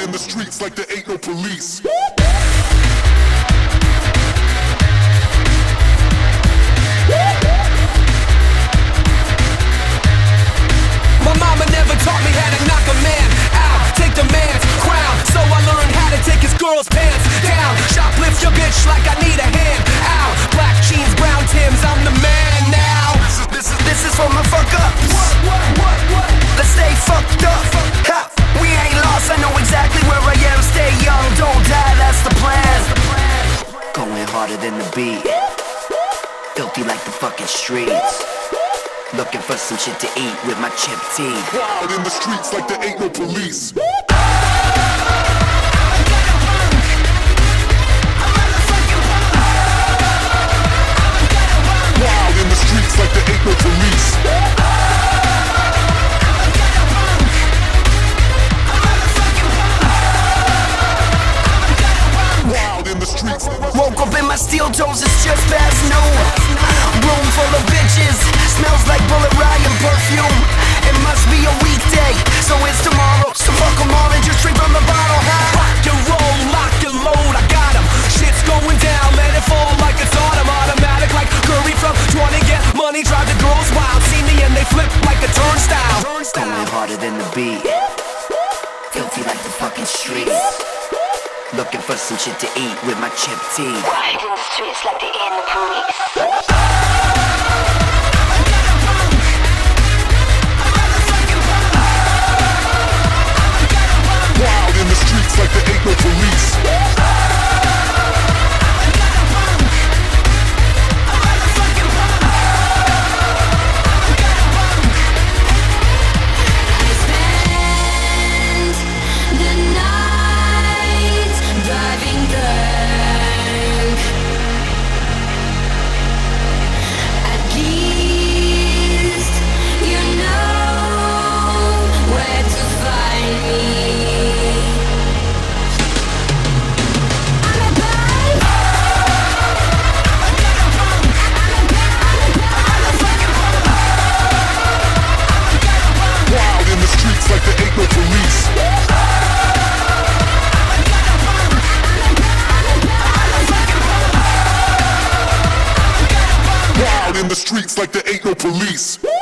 In the streets like there ain't no police. My mama never taught me how to knock a man out, take the man's crown, so I learned how to take his girl's pants down. Shoplift your bitch like I need a hand out. Black jeans, brown Timbs, I'm the man now. This is for my fuck up. What? Let's stay fucked up. We ain't lost, I know exactly where I am. Stay young, don't die, that's the plan. Going harder than the beat, filthy like the fucking streets, looking for some shit to eat with my chipped teeth. Wild in the streets like there ain't no police. Wild in the streets like there ain't no police. Woke up in my steel toes, it's just past noon. Room full of bitches, smells like Bullet Ryan perfume. It must be a weekday, so it's tomorrow. So fuck 'em all and just drink from the bottle. Rock and roll, lock and load, I got 'em. Shit's going down, let it fall like it's autumn. Automatic like Curry from 20, get money, drive the girls wild. See me and they flip like a turnstile. Going harder than the beat, filthy like the fucking streets, looking for some shit to eat with my chipped teeth. Wild in the streets like they ain't no police. I got a punk, a motherfucking punk. I got a punk. Wild in the streets like they ain't no police. I got a punk, a motherfucking punk. I got a punk. I spend the night driving drunk. At least you know where to find me. I'm a bad. I'm a bad. Wild in the streets like there ain't no police. In the streets like there ain't no police.